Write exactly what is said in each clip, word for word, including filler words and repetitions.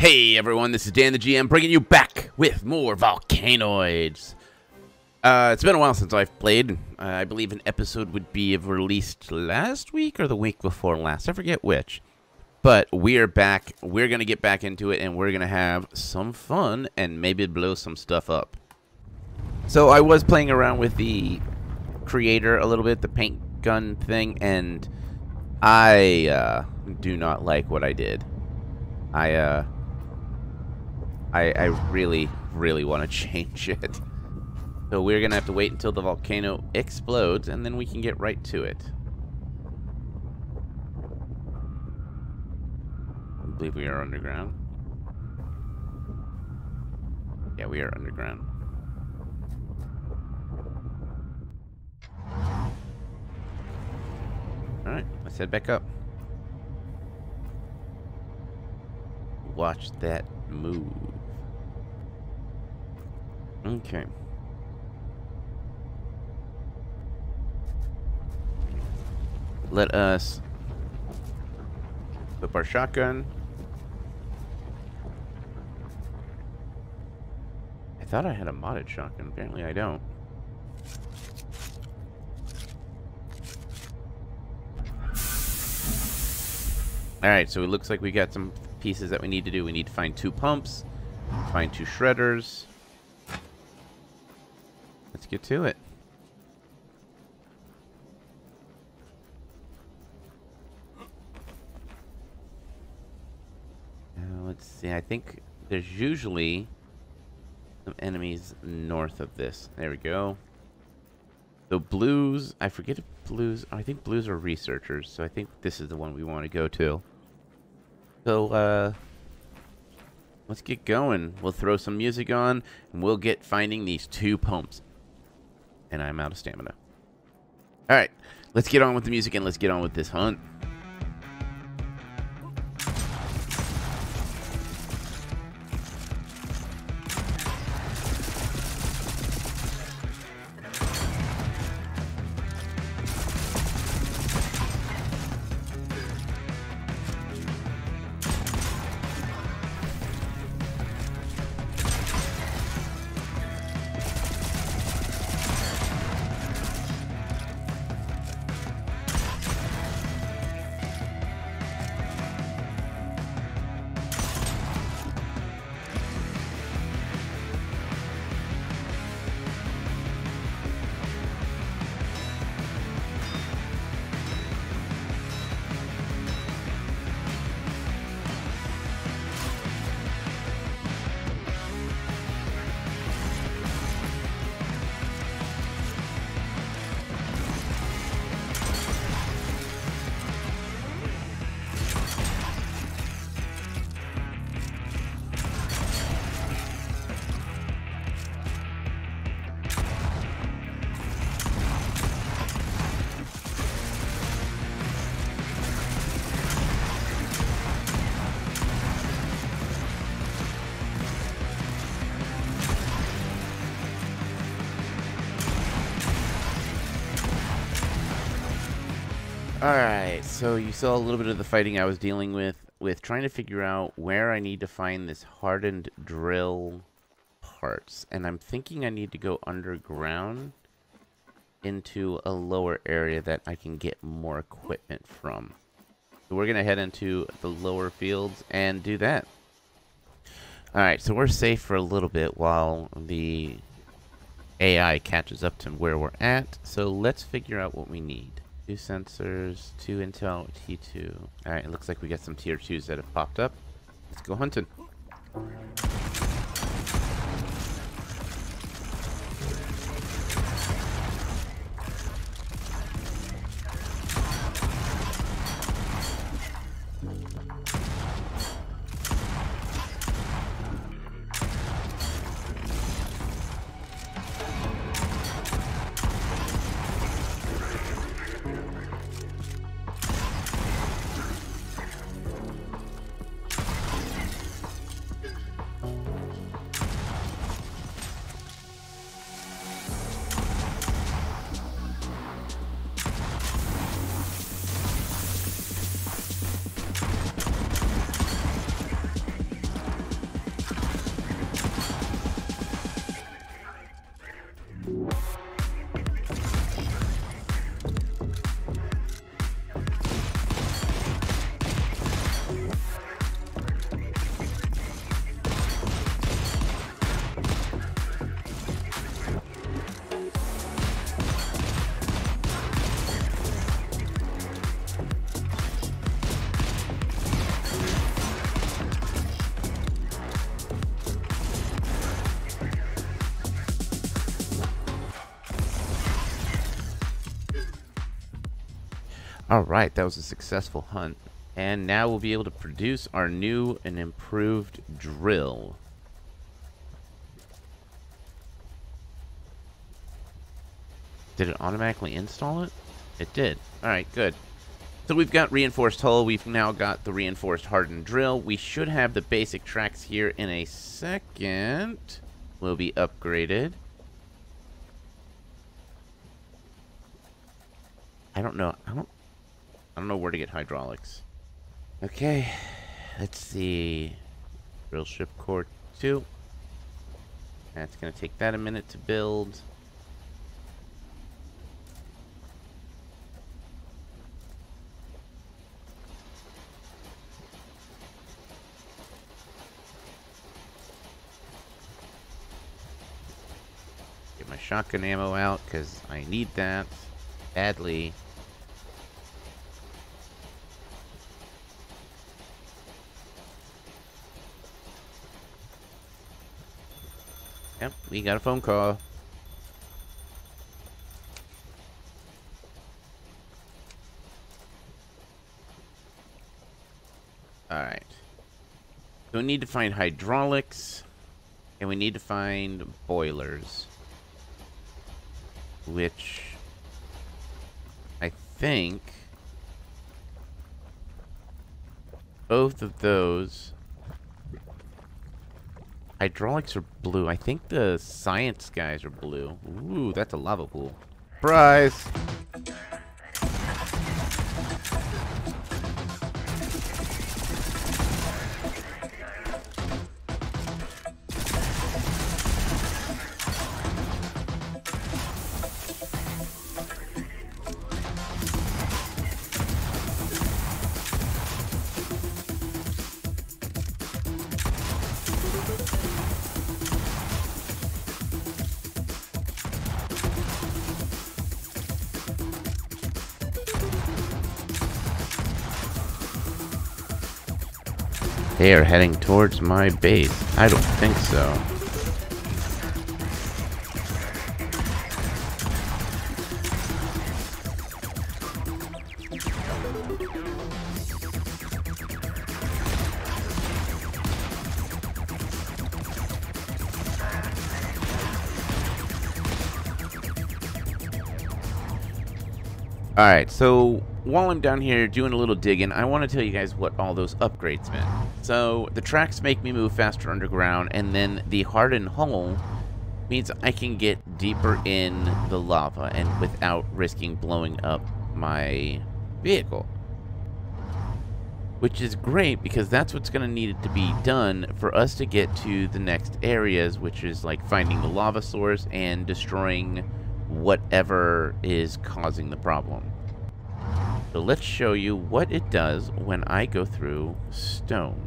Hey everyone, this is Dan the G M bringing you back with more Volcanoids. Uh, it's been a while since I've played. Uh, I believe an episode would be released last week or the week before last. I forget which. But we're back. We're going to get back into it and we're going to have some fun and maybe blow some stuff up. So I was playing around with the creator a little bit, the paint gun thing, and I uh, do not like what I did. I, uh... I, I really, really want to change it. So we're going to have to wait until the volcano explodes, and then we can get right to it. I believe we are underground. Yeah, we are underground. Alright, let's head back up. Watch that move. Okay. Let us flip our shotgun. I thought I had a modded shotgun. Apparently I don't. Alright, so it looks like we got some pieces that we need to do. We need to find two pumps, find two shredders. Let's get to it. Uh, let's see. I think there's usually some enemies north of this. There we go. The blues, I forget if blues, I think blues are researchers, so I think this is the one we want to go to. So, uh, let's get going. We'll throw some music on, and we'll get finding these two pumps. And I'm out of stamina. Alright, let's get on with the music, and let's get on with this hunt. Alright, so you saw a little bit of the fighting I was dealing with, with trying to figure out where I need to find this hardened drill parts. And I'm thinking I need to go underground into a lower area that I can get more equipment from. So we're going to head into the lower fields and do that. Alright, so we're safe for a little bit while the A I catches up to where we're at. So let's figure out what we need. Two sensors, two intel, T two. Alright, it looks like we got some tier twos that have popped up. Let's go hunting. Alright, that was a successful hunt. And now we'll be able to produce our new and improved drill. Did it automatically install it? It did. Alright, good. So we've got reinforced hull. We've now got the reinforced hardened drill. We should have the basic tracks here in a second. Will be upgraded. I don't know. I don't I don't know where to get hydraulics. Okay. Let's see. Drill ship core two. That's going to take that a minute to build. Get my shotgun ammo out because I need that badly. Yep, we got a phone call. Alright. So we need to find hydraulics, and we need to find boilers. Which, I think, both of those... Hydraulics are blue. I think the science guys are blue. Ooh, that's a lava pool. Surprise! They are heading towards my base. I don't think so. Alright, so while I'm down here doing a little digging, I want to tell you guys what all those upgrades meant. So, the tracks make me move faster underground, and then the hardened hull means I can get deeper in the lava and without risking blowing up my vehicle. Which is great, because that's what's going to need to be done for us to get to the next areas, which is like finding the lava source and destroying whatever is causing the problem. So let's show you what it does when I go through stone.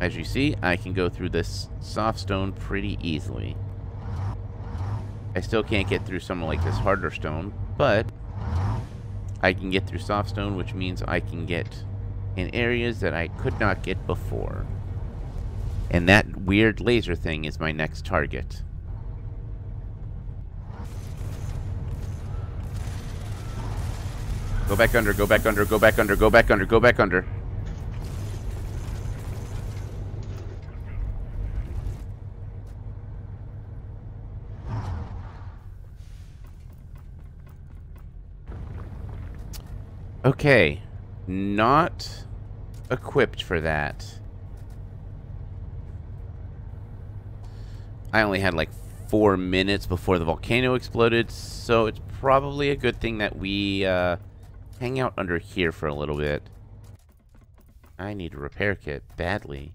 As you see, I can go through this soft stone pretty easily. I still can't get through something like this harder stone, but I can get through soft stone, which means I can get in areas that I could not get before. And that weird laser thing is my next target. Go back under, go back under, go back under, go back under, go back under. Okay. Not equipped for that. I only had like four minutes before the volcano exploded, so it's probably a good thing that we... Uh, hang out under here for a little bit. I need a repair kit badly.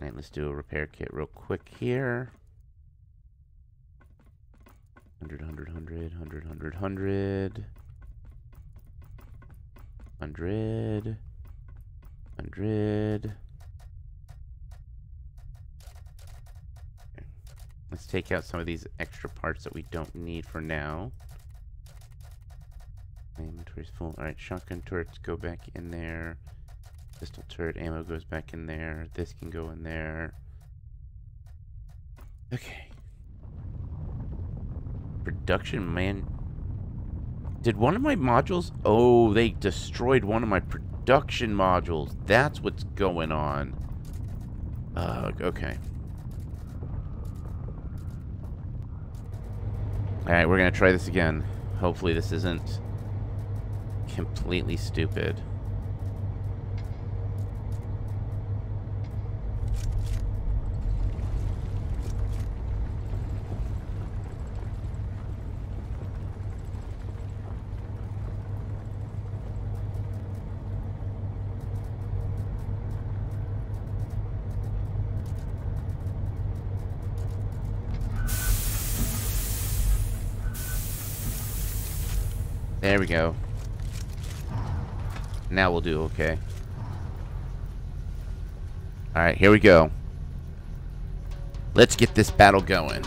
Alright, let's do a repair kit real quick here. one hundred, one hundred, one hundred, one hundred, one hundred, one hundred, one hundred. Let's take out some of these extra parts that we don't need for now. My inventory's full. Alright, shotgun turrets go back in there. Pistol turret ammo goes back in there. This can go in there. Okay. Production man. Did one of my modules? Oh, they destroyed one of my production modules. That's what's going on. Uh, okay. Alright, we're gonna try this again. Hopefully this isn't completely stupid. There we go. Now we'll do okay. Alright, here we go. Let's get this battle going.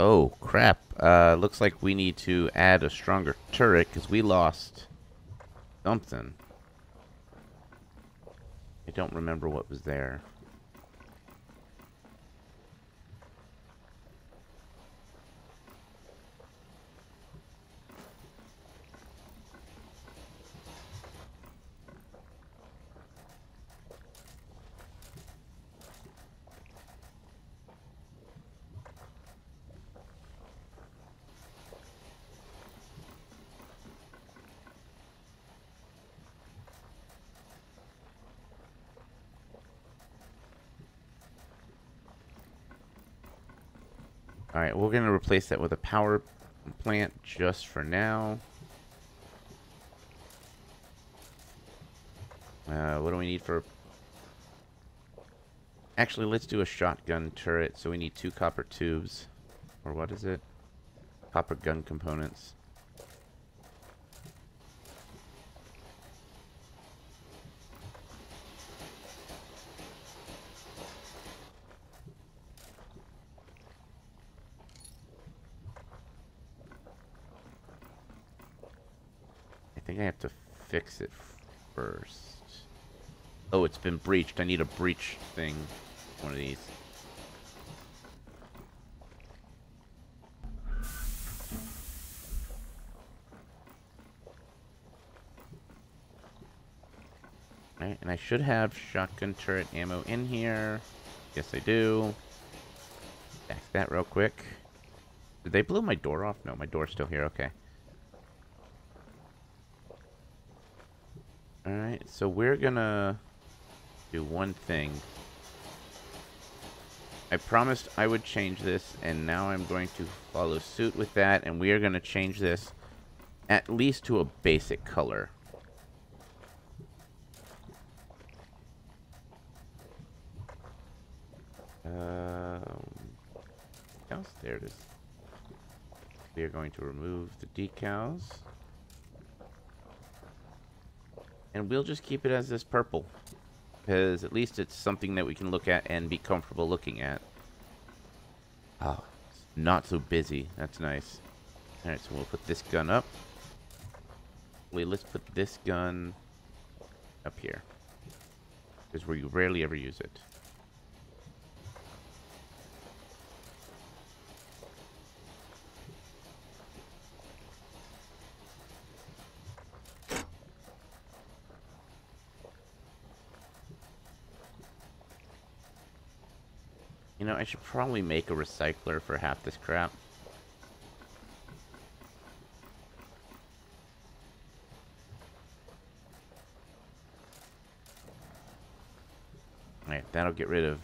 Oh, crap. Uh, looks like we need to add a stronger turret because we lost something. I don't remember what was there. Alright, we're going to replace that with a power plant just for now. Uh, what do we need for... Actually, let's do a shotgun turret. So we need two copper tubes. Or what is it? Copper gun components. I think I have to fix it first. Oh, it's been breached. I need a breach thing. One of these. Alright, and I should have shotgun turret ammo in here. Yes, I do. Back that real quick. Did they blow my door off? No, my door's still here. Okay. Alright, so we're gonna do one thing. I promised I would change this, and now I'm going to follow suit with that, and we are going to change this at least to a basic color. Um, else? There it is. We are going to remove the decals. And we'll just keep it as this purple, because at least it's something that we can look at and be comfortable looking at. Oh, it's not so busy. That's nice. Alright, so we'll put this gun up. Wait, let's put this gun up here, because we rarely ever use it. You know, I should probably make a recycler for half this crap. Alright, that'll get rid of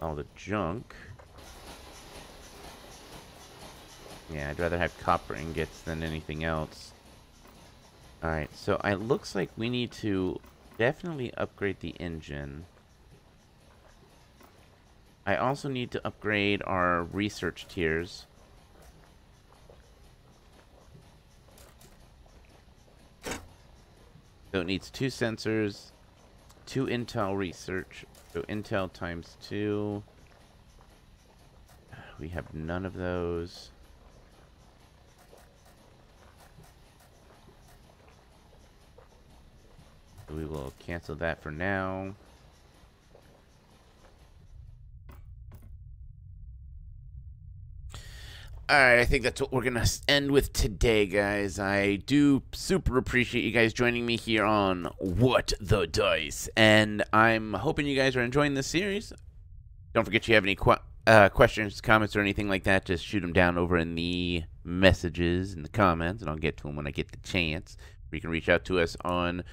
all the junk. Yeah, I'd rather have copper ingots than anything else. Alright, so it looks like we need to definitely upgrade the engine. I also need to upgrade our research tiers. So it needs two sensors, two Intel research. So Intel times two. We have none of those. We will cancel that for now. Alright, I think that's what we're going to end with today, guys. I do super appreciate you guys joining me here on What the Dice. And I'm hoping you guys are enjoying this series. Don't forget, you have any qu uh, questions, comments, or anything like that, just shoot them down over in the messages in the comments, and I'll get to them when I get the chance. Or you can reach out to us on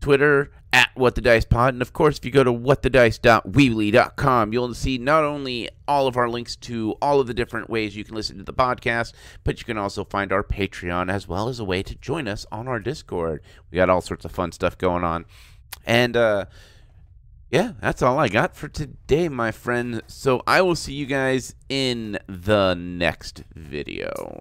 Twitter, at WhatTheDicePod, and of course, if you go to what the dice dot weebly dot com, you'll see not only all of our links to all of the different ways you can listen to the podcast, but you can also find our Patreon as well as a way to join us on our Discord. We got all sorts of fun stuff going on. And, uh, yeah, that's all I got for today, my friend. So I will see you guys in the next video.